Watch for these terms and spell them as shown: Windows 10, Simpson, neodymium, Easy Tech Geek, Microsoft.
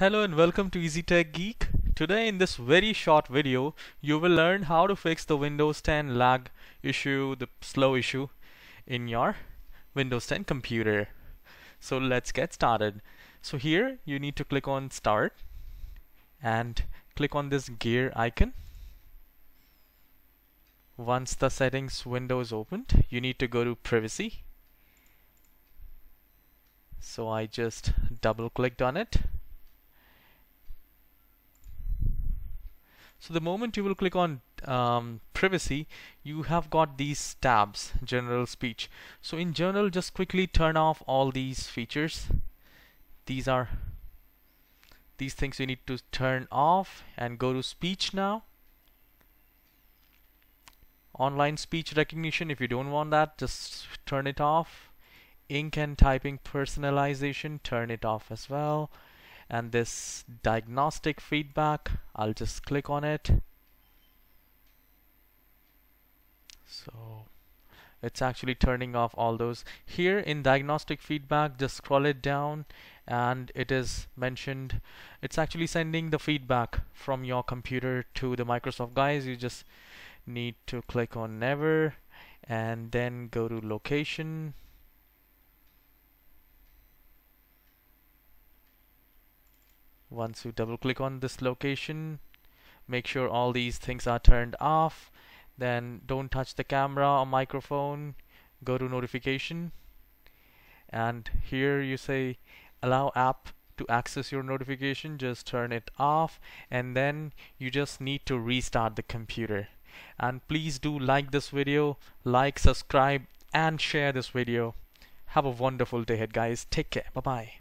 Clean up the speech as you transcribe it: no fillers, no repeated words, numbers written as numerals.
Hello and welcome to Easy Tech Geek. Today in this very short video you will learn how to fix the Windows 10 lag issue, the slow issue in your Windows 10 computer. So let's get started. So here you need to click on Start and click on this gear icon. Once the settings window is opened, you need to go to Privacy. So I just double clicked on it. So the moment you will click on Privacy, you have got these tabs, General, Speech. So in General, just quickly turn off all these features. These things you need to turn off, and go to Speech now. Online speech recognition, if you don't want that, just turn it off. Ink and typing personalization, turn it off as well. And this diagnostic feedback, I'll just click on it. So it's actually turning off all those. Here in diagnostic feedback, just scroll it down and it is mentioned, it's actually sending the feedback from your computer to the Microsoft guys. You just need to click on Never and then go to Location. Once you double click on this location, make sure all these things are turned off. Then don't touch the camera or microphone. Go to notification, and here you say allow app to access your notification. Just turn it off, and then you just need to restart the computer. And please do like this video, like, subscribe and share this video. Have a wonderful day guys. Take care. Bye bye.